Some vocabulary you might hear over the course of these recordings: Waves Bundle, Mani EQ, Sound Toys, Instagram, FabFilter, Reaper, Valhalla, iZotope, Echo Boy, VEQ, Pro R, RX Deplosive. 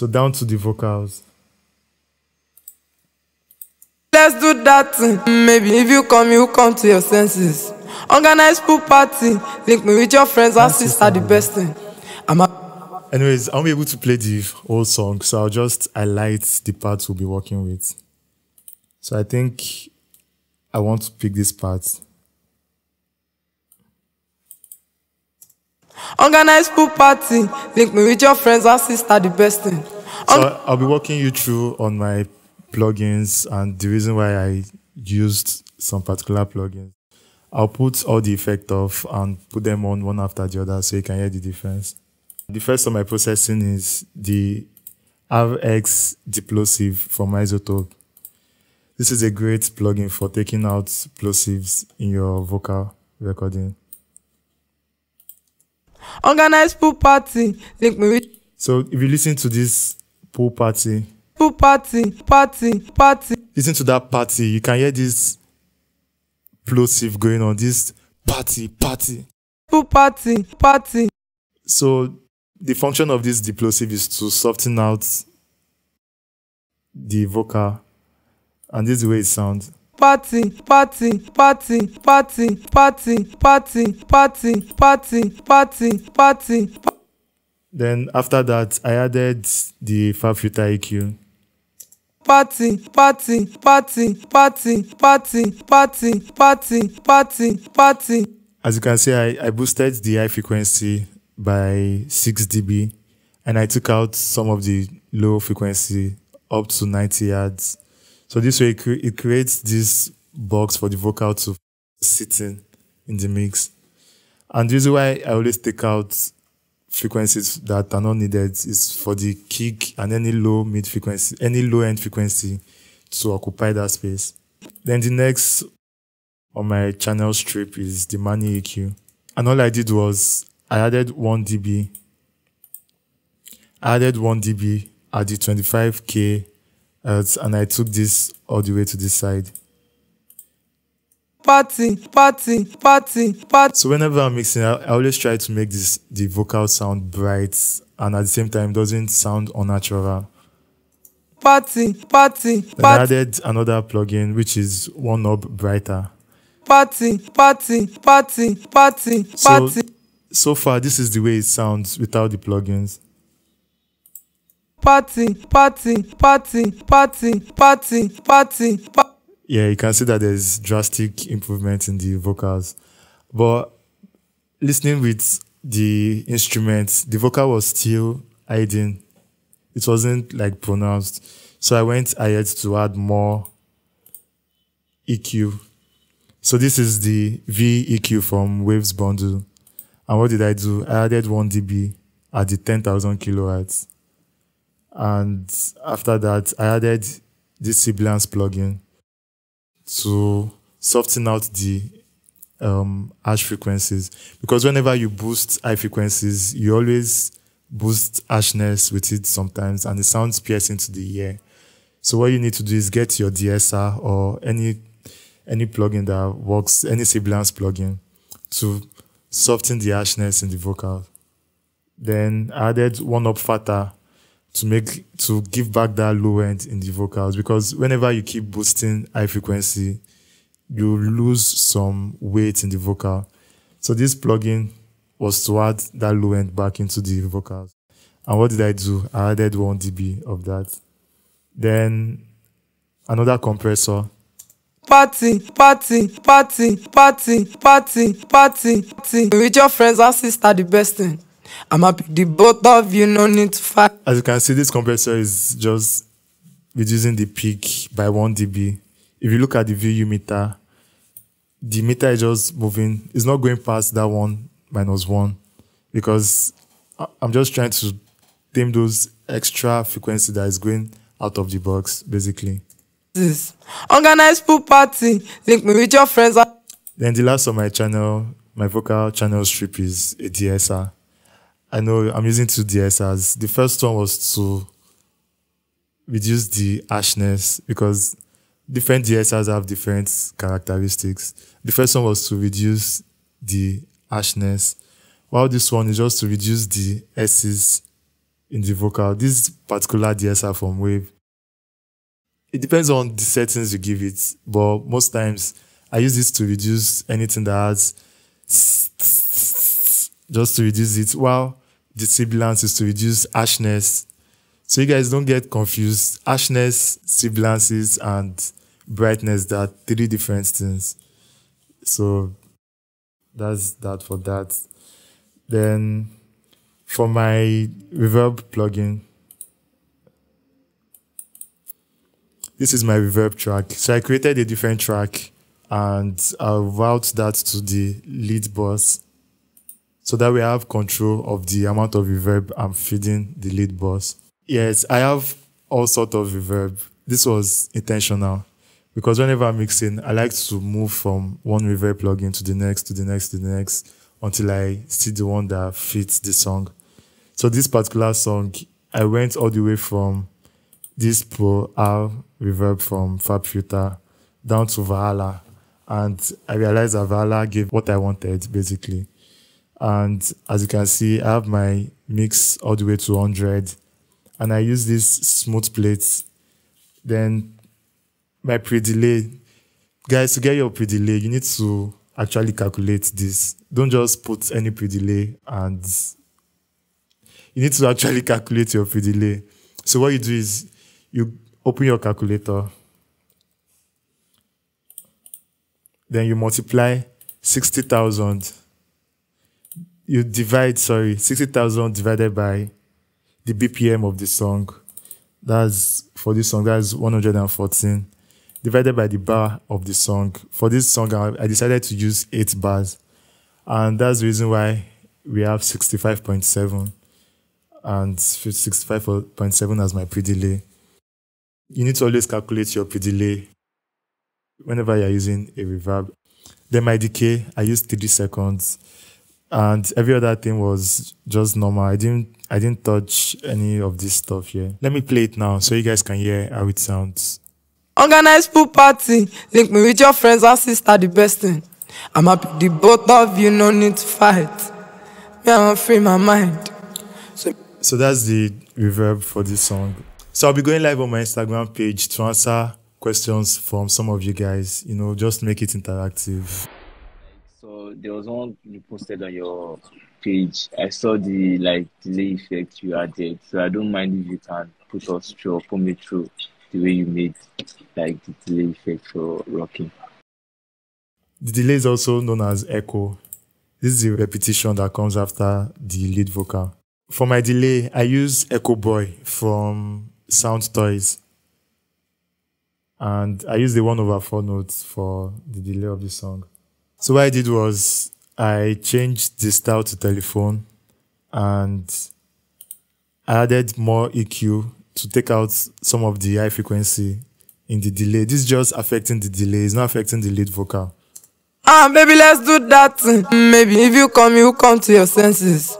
So down to the vocals. Let's do that. Maybe if you come to your senses. Organize pool party. Link me with your friends and sisters are the best thing. Anyways, I won't be able to play the whole song, so I'll just highlight the parts we'll be working with. So I think I want to pick this part. Organize pool party. Link me with your friends and sisters are the best thing. So I'll be walking you through on my plugins and the reason why I used some particular plugins. I'll put all the effects off and put them on one after the other so you can hear the difference. The first of my processing is the RX Deplosive from iZotope. This is a great plugin for taking out plosives in your vocal recording. Organize pool party. So if you listen to this pool party, listen to that party. You can hear this plosive going on. This party. So the function of this deplosive is to soften out the vocal, and this is the way it sounds. Party. Then after that, I added the FabFilter EQ. Party. As you can see, I boosted the high frequency by 6 dB and I took out some of the low frequency up to 90 Hz. So this way it creates this box for the vocal to sit in the mix. And the reason why I always take out frequencies that are not needed is for the kick and any low mid frequency, any low end frequency to occupy that space. Then the next on my channel strip is the Mani EQ. And all I did was I added 1 dB. I added 1 dB at the 25k Hz and I took this all the way to this side. Party. So whenever I'm mixing, I always try to make the vocal sound bright and at the same time doesn't sound unnatural. Party. I added another plugin which is One Knob Brighter. Party. So far, this is the way it sounds without the plugins. Party. Yeah, you can see that there's drastic improvement in the vocals. But listening with the instruments, the vocal was still hiding. It wasn't like pronounced. So I went ahead to add more EQ. So this is the VEQ from Waves Bundle. And what did I do? I added 1 dB at the 10,000 kilohertz. And after that, I added the Sibilance plugin to soften out the harsh frequencies. Because whenever you boost high frequencies, you always boost harshness with it sometimes, and it sounds piercing to the ear. So what you need to do is get your DSR or any plugin that works, any Sibilance plugin, to soften the harshness in the vocal. Then I added One Up Fatter to give back that low end in the vocals, because whenever you keep boosting high frequency, you lose some weight in the vocal. So this plugin was to add that low end back into the vocals. And what did I do? I added 1 dB of that. Then another compressor. Party. With your friends and sisters, the best thing. I'm happy the both of you, no need to fight. As you can see, this compressor is just reducing the peak by 1 dB. If you look at the VU meter, the meter is just moving. It's not going past that 1 minus 1 because I'm just trying to tame those extra frequency that is going out of the box, basically. Organize pool party. Link me with your friends. Then the last of my channel, my vocal channel strip, is a DSR. I know I'm using 2 DSRs. The first one was to reduce the harshness because different DSRs have different characteristics. The first one was to reduce the harshness, while this one is just to reduce the S's in the vocal. This particular DSR from Wave, it depends on the settings you give it, but most times I use this to reduce anything that has just to reduce it, while the sibilance is to reduce harshness. So you guys don't get confused. Harshness, sibilances, and brightness, there are three different things. So that's that for that. Then for my reverb plugin, this is my reverb track. So I created a different track and I'll route that to the lead bus, so that we have control of the amount of reverb I'm feeding the lead bus. Yes, I have all sorts of reverb. This was intentional, because whenever I'm mixing, I like to move from one reverb plugin to the next, to the next, to the next, until I see the one that fits the song. So this particular song, I went all the way from this Pro R reverb from FabFilter down to Valhalla, and I realized that Valhalla gave what I wanted, basically. And as you can see, I have my mix all the way to 100, and I use this smooth plate. Then my pre-delay. Guys, to get your pre-delay, you need to actually calculate this. Don't just put any pre-delay, and you need to actually calculate your pre-delay. So what you do is you open your calculator, then you multiply 60,000. You divide, sorry, 60,000 divided by the BPM of the song. That's, for this song, that's 114. Divided by the bar of the song. For this song, I decided to use 8 bars. And that's the reason why we have 65.7 and 65.7 as my pre-delay. You need to always calculate your pre-delay whenever you're using a reverb. Then my decay, I used 30 seconds. And every other thing was just normal. I didn't touch any of this stuff here. Let me play it now so you guys can hear how it sounds. Organized pool party. Link me with your friends and sister, the best thing. I'm happy, the both of you, no need to fight. Me, I'm free my mind. So that's the reverb for this song. So I'll be going live on my Instagram page to answer questions from some of you guys. You know, just make it interactive. There was one you posted on your page. I saw the delay effect you added, so I don't mind if you can put us through or put me through the way you made the delay effect for rocking. The delay is also known as echo. This is the repetition that comes after the lead vocal. For my delay, I use Echo Boy from Sound Toys, and I use the 1/4 notes for the delay of the song. So what I did was I changed the style to telephone, and I added more EQ to take out some of the high frequency in the delay. This is just affecting the delay, it's not affecting the lead vocal. Ah, baby, let's do that. Maybe if you come to your senses.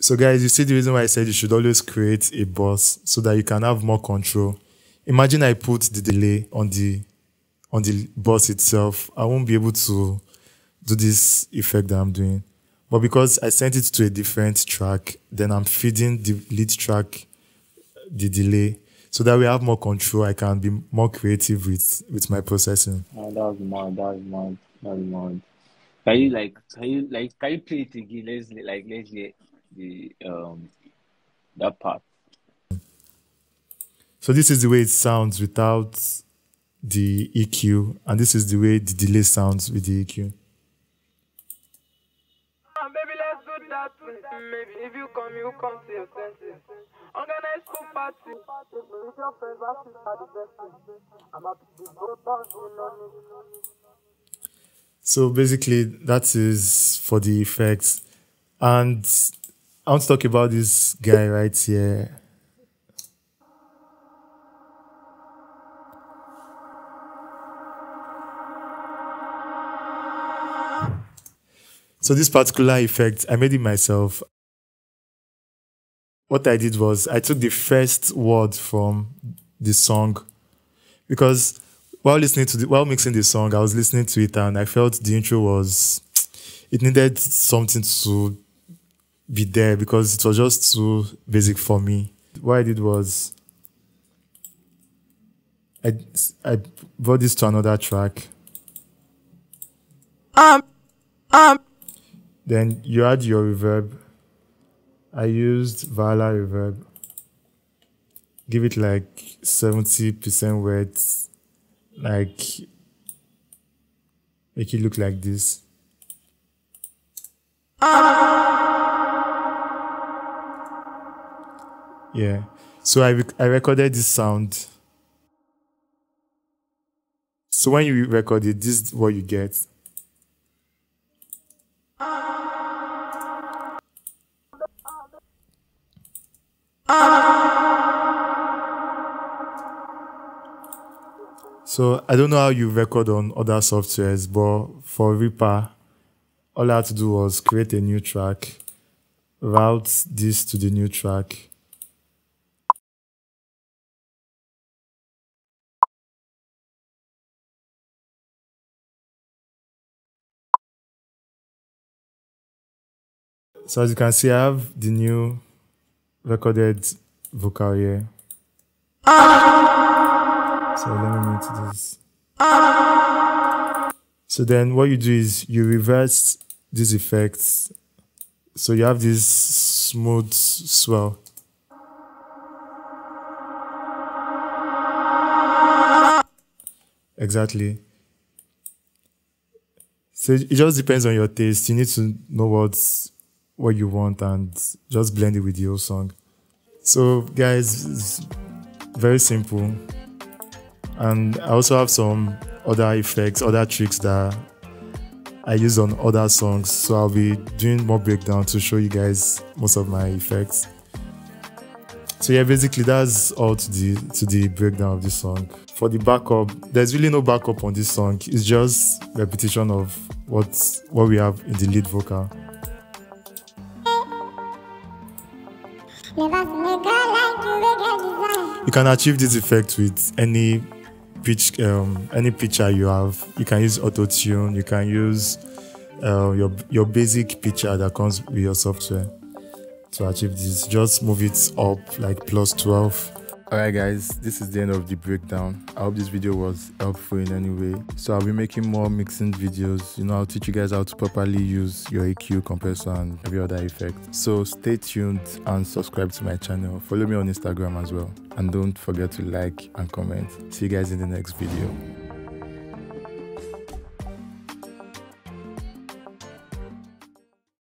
So guys, you see the reason why I said you should always create a bus so that you can have more control. Imagine I put the delay on the bus itself, I won't be able to do this effect that I'm doing. But because I sent it to a different track, then I'm feeding the lead track the delay, so that we have more control. I can be more creative with my processing. Oh, that's mad, that's mad, that's mad. Can you play it again? Let's get the that part. So this is the way it sounds without the EQ, and this is the way the delay sounds with the EQ. So basically, that is for the effects, and I want to talk about this guy right here. So this particular effect, I made it myself. What I did was I took the first word from the song, because while mixing the song, I was listening to it and I felt the intro needed something to be there because it was just too basic for me. What I did was I brought this to another track. Then you add your reverb. I used Valhalla reverb. Give it like 70% weight, like make it look like this. Yeah, so I recorded this sound. So when you record it, this is what you get. So I don't know how you record on other softwares, but for Reaper, all I had to do was create a new track, route this to the new track. So as you can see, I have the new recorded vocal here. So let me mute this. So then what you do is you reverse these effects. So you have this smooth swell. Exactly. So it just depends on your taste. You need to know what you want and just blend it with your song. So guys, it's very simple. And I also have some other effects, other tricks that I use on other songs. So I'll be doing more breakdown to show you guys most of my effects. So yeah, basically that's all to the breakdown of this song. For the backup, there's really no backup on this song. It's just repetition of what we have in the lead vocal. You can achieve this effect with any pitch, any pitcher you have. You can use auto tune. You can use your basic pitcher that comes with your software to achieve this. Just move it up like +12. Alright guys, this is the end of the breakdown. I hope this video was helpful in any way. So I'll be making more mixing videos. You know, I'll teach you guys how to properly use your EQ, compressor and every other effect. So stay tuned and subscribe to my channel. Follow me on Instagram as well. And don't forget to like and comment. See you guys in the next video.